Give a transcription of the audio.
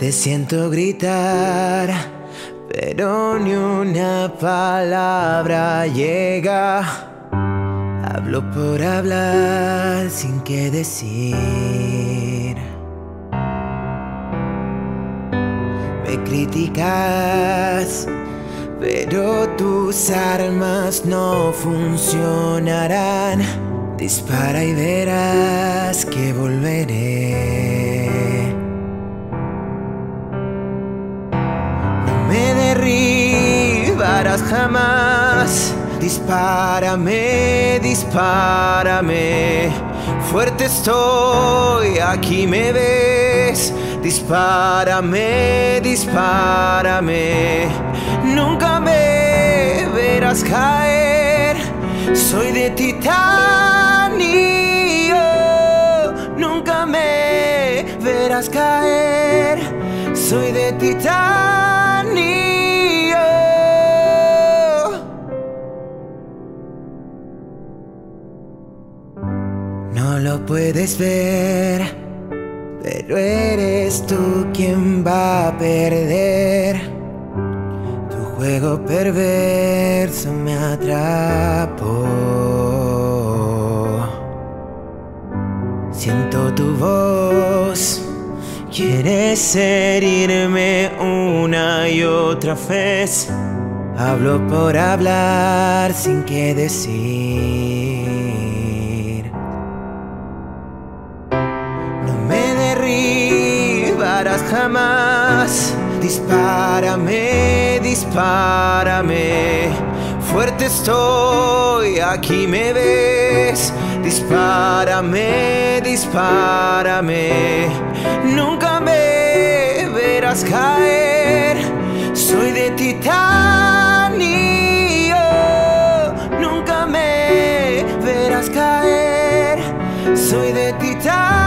Te siento gritar, pero ni una palabra llega. Hablo por hablar sin qué decir. Me criticas, pero tus armas no funcionarán. Dispara y verás que volveré. No me derribarás jamás. Dispárame, dispárame. Fuerte estoy, aquí me ves. Dispárame, dispárame. Nunca me verás caer. Soy de titanio. Nunca me verás caer. Soy de titanio. No lo puedes ver, pero eres tú quien va a perder. Tu juego perverso me atrapó. Siento tu voz, quieres herirme una y otra vez. Hablo por hablar sin qué decir. Jamás. Dispárame, dispárame. Fuerte estoy, aquí me ves. Dispárame, dispárame. Nunca me verás caer. Soy de titanio. Nunca me verás caer. Soy de titanio.